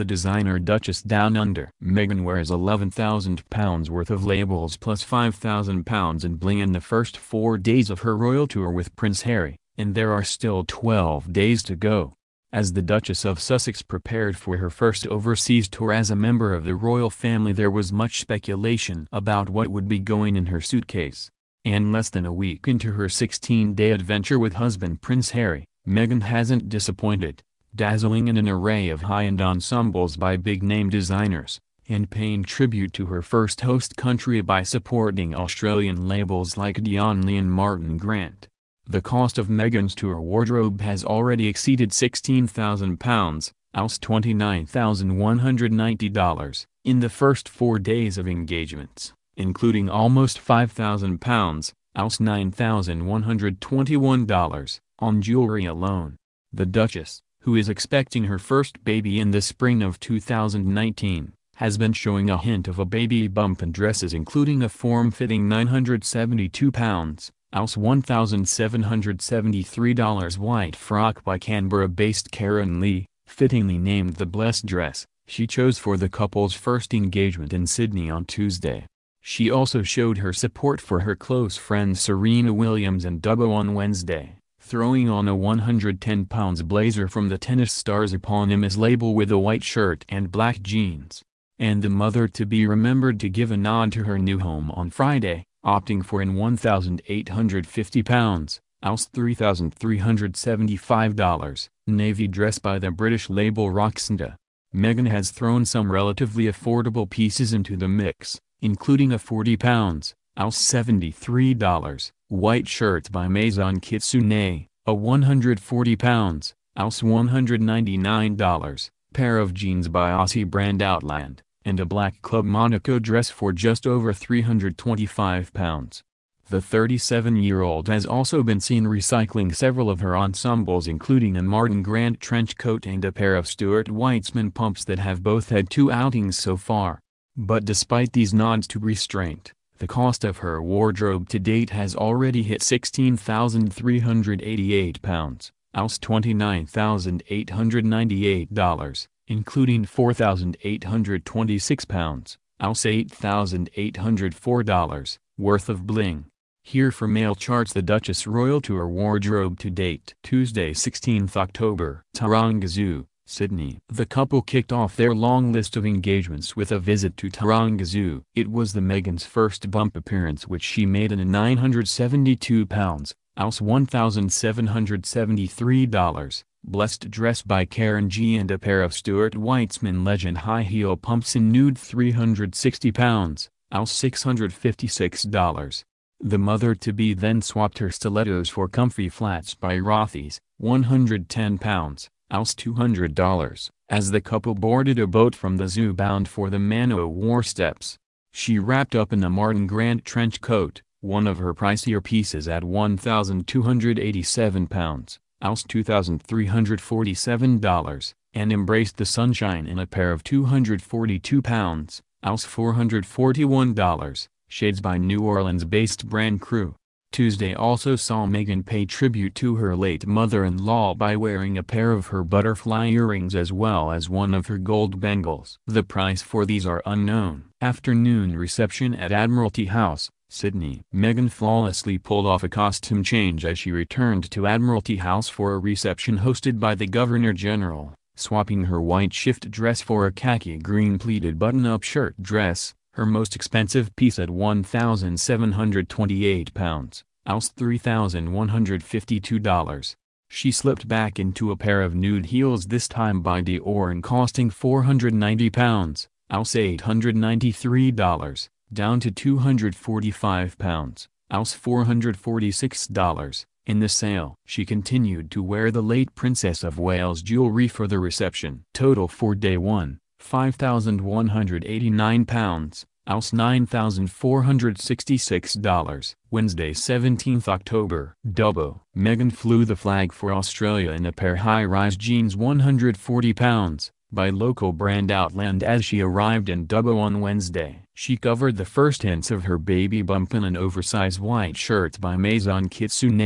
the designer Duchess Down Under. Meghan wears £11,000 worth of labels plus £5,000 in bling in the first 4 days of her royal tour with Prince Harry, and there are still 12 days to go. As the Duchess of Sussex prepared for her first overseas tour as a member of the royal family, there was much speculation about what would be going in her suitcase. And less than a week into her 16-day adventure with husband Prince Harry, Meghan hasn't disappointed, dazzling in an array of high-end ensembles by big-name designers, and paying tribute to her first host country by supporting Australian labels like Dion Lee and Martin Grant. The cost of Meghan's tour wardrobe has already exceeded £16,000, oust $29,190, in the first 4 days of engagements, including almost £5,000, oust $9,121, on jewelry alone. The Duchess, who is expecting her first baby in the spring of 2019, has been showing a hint of a baby bump in dresses, including a form-fitting £972, oust $1,773 white frock by Canberra-based Karen Lee, fittingly named the Blessed Dress, she chose for the couple's first engagement in Sydney on Tuesday. She also showed her support for her close friends Serena Williams and Dubbo on Wednesday, throwing on a £110 blazer from the tennis star's eponymous label with a white shirt and black jeans. And the mother-to-be remembered to give a nod to her new home on Friday, opting for an £1,850, oust $3,375, navy dress by the British label Roksanda. Meghan has thrown some relatively affordable pieces into the mix, including a £40, oust $73, white shirt by Maison Kitsune, a £140, oust $199, pair of jeans by Aussie brand Outland, and a black Club Monaco dress for just over £325. The 37-year-old has also been seen recycling several of her ensembles, including a Martin Grant trench coat and a pair of Stuart Weitzman pumps that have both had two outings so far. But despite these nods to restraint, the cost of her wardrobe to date has already hit £16,388, oust $29,898, including £4,826, oust $8,804, worth of bling. Here for Mail charts the Duchess Royal Tour wardrobe to date. Tuesday, 16th October, Taronga Zoo, Sydney. The couple kicked off their long list of engagements with a visit to Taronga Zoo. It was the Meghan's first bump appearance, which she made in a £972, oust $1,773, blessed dress by Karen G and a pair of Stuart Weitzman legend high heel pumps in nude £360, oust $656. The mother-to-be then swapped her stilettos for comfy flats by Rothy's, £110. Oust $200, as the couple boarded a boat from the zoo bound for the Man-o-War steps. She wrapped up in a Martin Grant trench coat, one of her pricier pieces at £1,287, oust $2,347, and embraced the sunshine in a pair of £242, oust $441, shades by New Orleans-based brand Crew. Tuesday also saw Meghan pay tribute to her late mother-in-law by wearing a pair of her butterfly earrings as well as one of her gold bangles. The price for these are unknown. Afternoon reception at Admiralty House, Sydney. Meghan flawlessly pulled off a costume change as she returned to Admiralty House for a reception hosted by the Governor General, swapping her white shift dress for a khaki green pleated button-up shirt dress, her most expensive piece at £1,728, oust $3,152. She slipped back into a pair of nude heels, this time by Dior and costing £490, oust $893, down to £245, oust $446, in the sale. She continued to wear the late Princess of Wales jewelry for the reception. Total for day one, £5,189, oust $9,466. Wednesday, 17th October, Dubbo. Meghan flew the flag for Australia in a pair high-rise jeans £140, by local brand Outland as she arrived in Dubbo on Wednesday. She covered the first hints of her baby bump in an oversized white shirt by Maison Kitsune,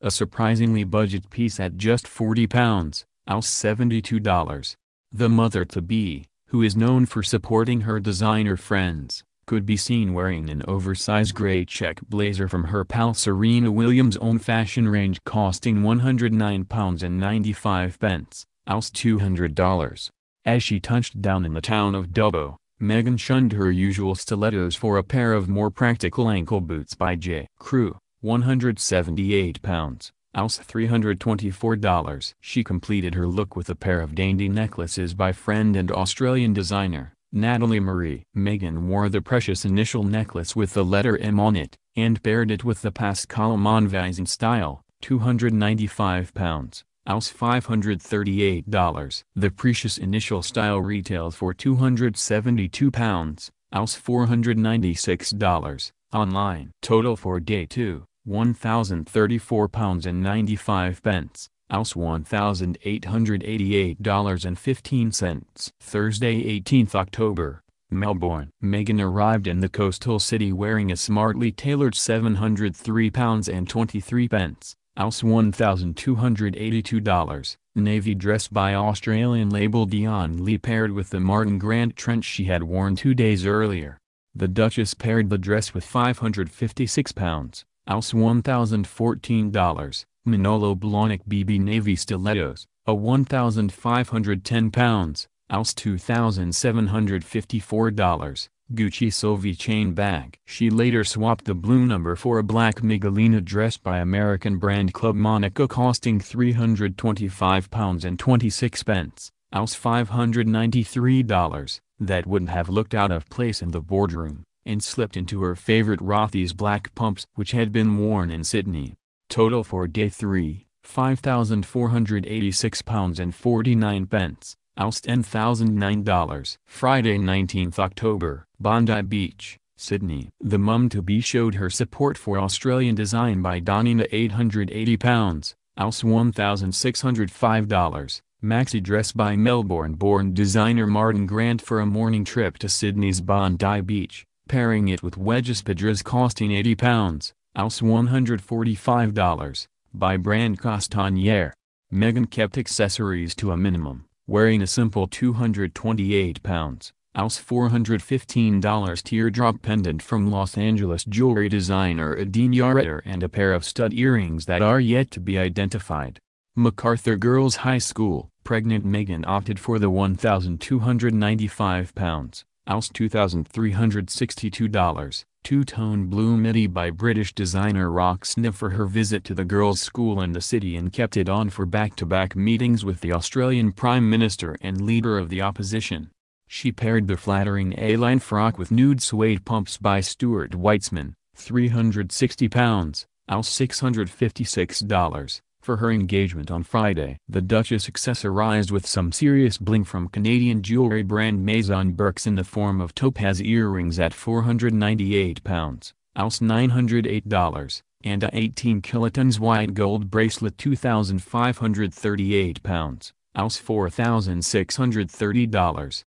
a surprisingly budget piece at just £40, oust $72. The mother-to-be, who is known for supporting her designer friends, could be seen wearing an oversized grey check blazer from her pal Serena Williams' own fashion range costing £109.95, oust $200. As she touched down in the town of Dubbo, Meghan shunned her usual stilettos for a pair of more practical ankle boots by J. Crew, £178, oust $324. She completed her look with a pair of dainty necklaces by friend and Australian designer, Natalie Marie. Meghan wore the precious initial necklace with the letter M on it, and paired it with the Pascal Monvais in style, £295. Oust $538. The precious initial style retails for £272, oust $496, online. Total for day 2, £1,034.95, oust $1,888.15. Thursday 18 October, Melbourne. Meghan arrived in the coastal city wearing a smartly tailored £703.23. Oust $1,282, navy dress by Australian label Dion Lee paired with the Martin Grant trench she had worn 2 days earlier. The Duchess paired the dress with £556, oust $1,014, Manolo Blahnik BB navy stilettos, a £1,510, oust $2,754. Gucci Sylvie chain bag. She later swapped the blue number for a black Miguelina dress by American brand Club Monaco costing £325.26, oust $593, that wouldn't have looked out of place in the boardroom, and slipped into her favorite Rothy's black pumps which had been worn in Sydney. Total for day 3, £5,486.49. Oust $10,009. Friday 19 October, Bondi Beach, Sydney. The mum-to-be showed her support for Australian design by donning a £880, oust $1,605, maxi dress by Melbourne-born designer Martin Grant for a morning trip to Sydney's Bondi Beach, pairing it with wedges padras costing £80, oust $145, by brand Castanier. Meghan kept accessories to a minimum, wearing a simple £228, oust $415 teardrop pendant from Los Angeles jewelry designer Adine Yaretter and a pair of stud earrings that are yet to be identified. MacArthur Girls High School. Pregnant Meghan opted for the £1,295, oust $2,362, two-tone blue midi by British designer Roksanda for her visit to the girls' school in the city, and kept it on for back-to-back meetings with the Australian Prime Minister and Leader of the Opposition. She paired the flattering A-line frock with nude suede pumps by Stuart Weitzman, £360, oust $656, for her engagement on Friday. The Duchess accessorized with some serious bling from Canadian jewelry brand Maison Burke's in the form of topaz earrings at £498, oust $908, and a 18-kilotons white gold bracelet £2,538, oust $4,630,